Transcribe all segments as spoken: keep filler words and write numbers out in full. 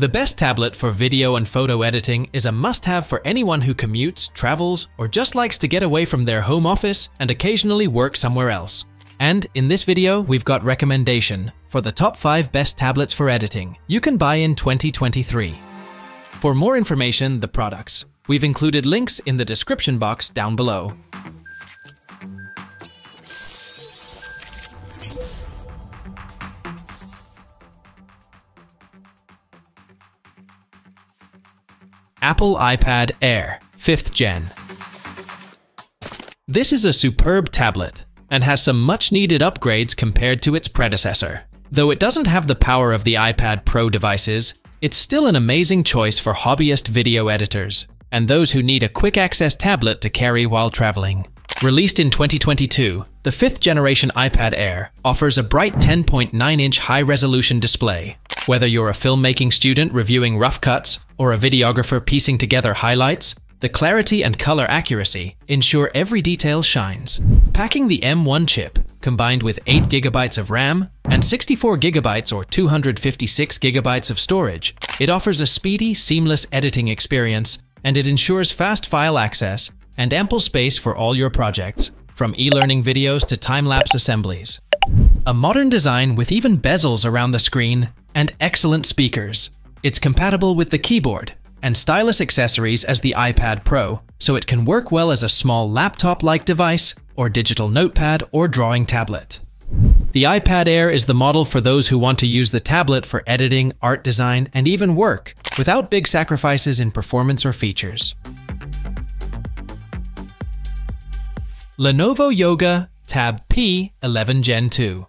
The best tablet for video and photo editing is a must-have for anyone who commutes, travels, or just likes to get away from their home office and occasionally work somewhere else. And in this video, we've got recommendation for the top five best tablets for editing you can buy in twenty twenty-three. For more information, the products, we've included links in the description box down below. Apple iPad Air fifth gen. This is a superb tablet and has some much-needed upgrades compared to its predecessor. Though it doesn't have the power of the iPad Pro devices, it's still an amazing choice for hobbyist video editors and those who need a quick-access tablet to carry while traveling. Released in twenty twenty-two, the fifth generation iPad Air offers a bright ten point nine inch high-resolution display. Whether you're a filmmaking student reviewing rough cuts or a videographer piecing together highlights, the clarity and color accuracy ensure every detail shines. Packing the M one chip, combined with eight gigabytes of RAM and sixty-four gigabytes or two hundred fifty-six gigabytes of storage, it offers a speedy, seamless editing experience, and it ensures fast file access and ample space for all your projects, from e-learning videos to time-lapse assemblies. A modern design with even bezels around the screen and excellent speakers. It's compatible with the keyboard and stylus accessories as the iPad Pro, so it can work well as a small laptop-like device or digital notepad or drawing tablet. The iPad Air is the model for those who want to use the tablet for editing, art design, and even work, without big sacrifices in performance or features. Lenovo Yoga Tab P eleven gen two.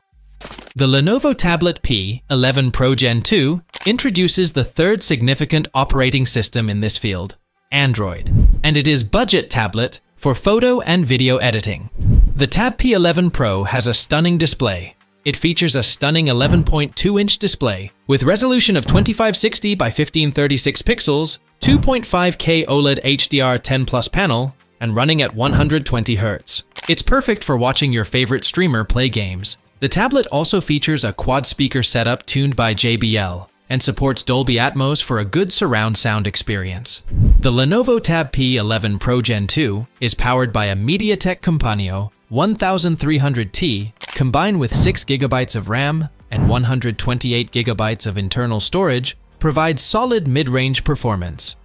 The Lenovo Tablet P eleven Pro gen two introduces the third significant operating system in this field, Android, and it is a budget tablet for photo and video editing. The Tab P eleven Pro has a stunning display. It features a stunning eleven point two inch display with resolution of twenty-five sixty by fifteen thirty-six pixels, two point five K OLED H D R ten plus panel, and running at one hundred twenty hertz. It's perfect for watching your favorite streamer play games. The tablet also features a quad-speaker setup tuned by J B L and supports Dolby Atmos for a good surround sound experience. The Lenovo Tab P eleven Pro gen two is powered by a MediaTek Kompanio thirteen hundred T, combined with six gigabytes of RAM and one hundred twenty-eight gigabytes of internal storage, provides solid mid-range performance.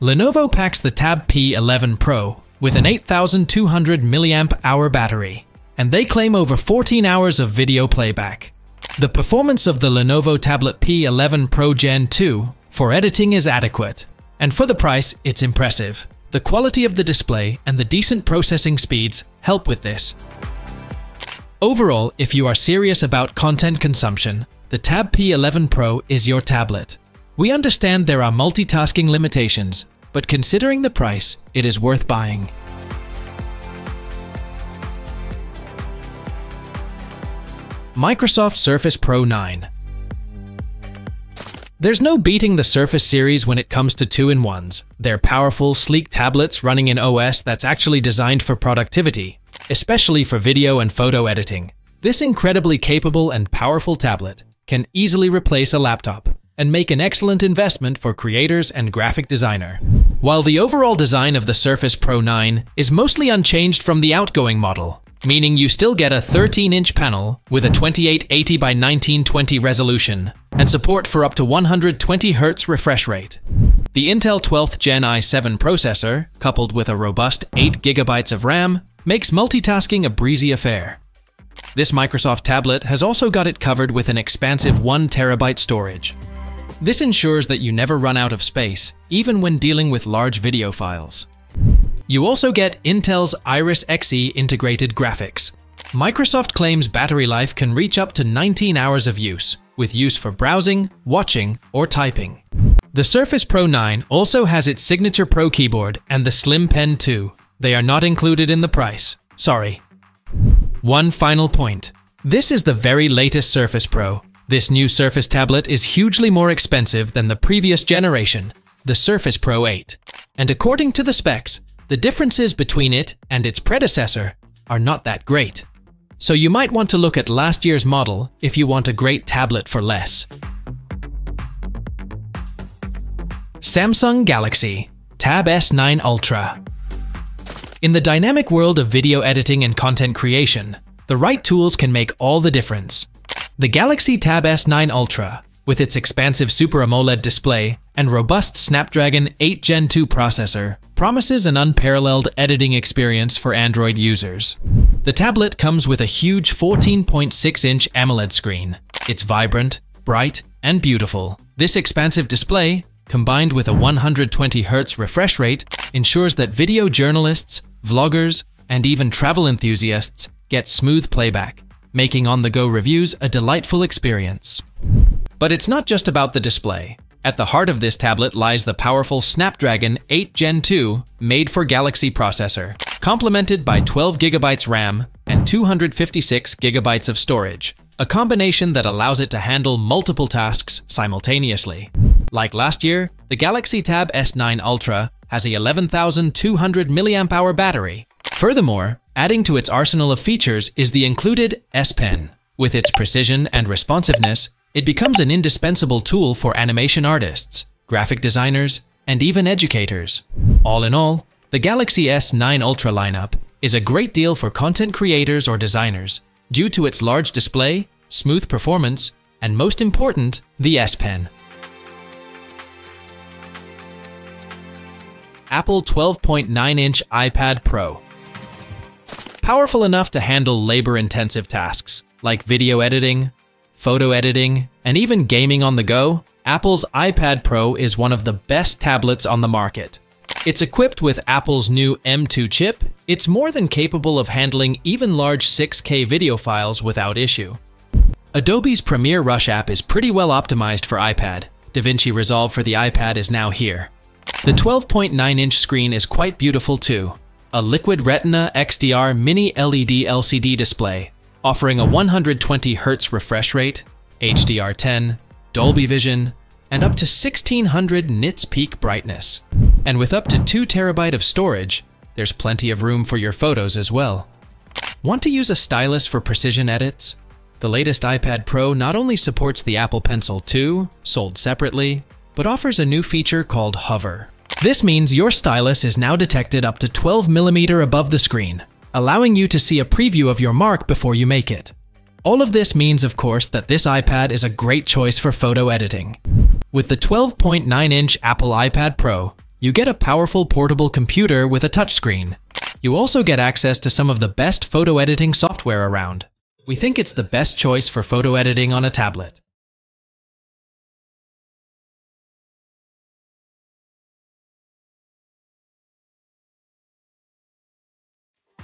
Lenovo packs the Tab P eleven Pro with an eight thousand two hundred milliamp hour battery, and they claim over fourteen hours of video playback. The performance of the Lenovo Tablet P eleven Pro gen two for editing is adequate, and for the price, it's impressive. The quality of the display and the decent processing speeds help with this. Overall, if you are serious about content consumption, the Tab P eleven Pro is your tablet. We understand there are multitasking limitations, but considering the price, it is worth buying. Microsoft Surface Pro nine. There's no beating the Surface series when it comes to two-in-ones. They're powerful, sleek tablets running an O S that's actually designed for productivity, especially for video and photo editing. This incredibly capable and powerful tablet can easily replace a laptop and make an excellent investment for creators and graphic designer. While the overall design of the Surface Pro nine is mostly unchanged from the outgoing model, meaning you still get a thirteen inch panel with a twenty-eight eighty by nineteen twenty resolution and support for up to one hundred twenty hertz refresh rate. The Intel twelfth gen i seven processor, coupled with a robust eight gigabytes of RAM, makes multitasking a breezy affair. This Microsoft tablet has also got it covered with an expansive one terabyte storage. This ensures that you never run out of space, even when dealing with large video files. You also get Intel's Iris Xe integrated graphics. Microsoft claims battery life can reach up to nineteen hours of use, with use for browsing, watching, or typing. The Surface Pro nine also has its signature Pro keyboard and the Slim Pen too. They are not included in the price. Sorry. One final point. This is the very latest Surface Pro. This new Surface tablet is hugely more expensive than the previous generation, the Surface Pro eight. And according to the specs, the differences between it and its predecessor are not that great. So you might want to look at last year's model if you want a great tablet for less. Samsung Galaxy Tab S nine Ultra. In the dynamic world of video editing and content creation, the right tools can make all the difference. The Galaxy Tab S nine Ultra, with its expansive Super AMOLED display and robust Snapdragon eight Gen two processor, promises an unparalleled editing experience for Android users. The tablet comes with a huge fourteen point six inch AMOLED screen. It's vibrant, bright, and beautiful. This expansive display, combined with a one hundred twenty hertz refresh rate, ensures that video journalists, vloggers, and even travel enthusiasts get smooth playback, making on-the-go reviews a delightful experience. But it's not just about the display. At the heart of this tablet lies the powerful Snapdragon eight Gen two made for Galaxy processor, complemented by twelve gigabytes RAM and two hundred fifty-six gigabytes of storage, a combination that allows it to handle multiple tasks simultaneously. Like last year, the Galaxy Tab S nine Ultra has a eleven thousand two hundred milliamp hour battery. Furthermore, adding to its arsenal of features is the included S Pen. With its precision and responsiveness, it becomes an indispensable tool for animation artists, graphic designers, and even educators. All in all, the Galaxy S nine Ultra lineup is a great deal for content creators or designers due to its large display, smooth performance, and most important, the S Pen. Apple twelve point nine inch iPad Pro. Powerful enough to handle labor-intensive tasks like video editing, photo editing, and even gaming on the go, Apple's iPad Pro is one of the best tablets on the market. It's equipped with Apple's new M two chip. It's more than capable of handling even large six K video files without issue. Adobe's Premiere Rush app is pretty well optimized for iPad. DaVinci Resolve for the iPad is now here. The twelve point nine inch screen is quite beautiful too. A liquid retina X D R mini L E D L C D display, offering a one hundred twenty hertz refresh rate, H D R ten, Dolby Vision, and up to sixteen hundred nits peak brightness. And with up to two terabytes of storage, there's plenty of room for your photos as well. Want to use a stylus for precision edits? The latest iPad Pro not only supports the Apple Pencil two, sold separately, but offers a new feature called Hover. This means your stylus is now detected up to twelve millimeters above the screen, allowing you to see a preview of your mark before you make it. All of this means, of course, that this iPad is a great choice for photo editing. With the twelve point nine inch Apple iPad Pro, you get a powerful portable computer with a touchscreen. You also get access to some of the best photo editing software around. We think it's the best choice for photo editing on a tablet.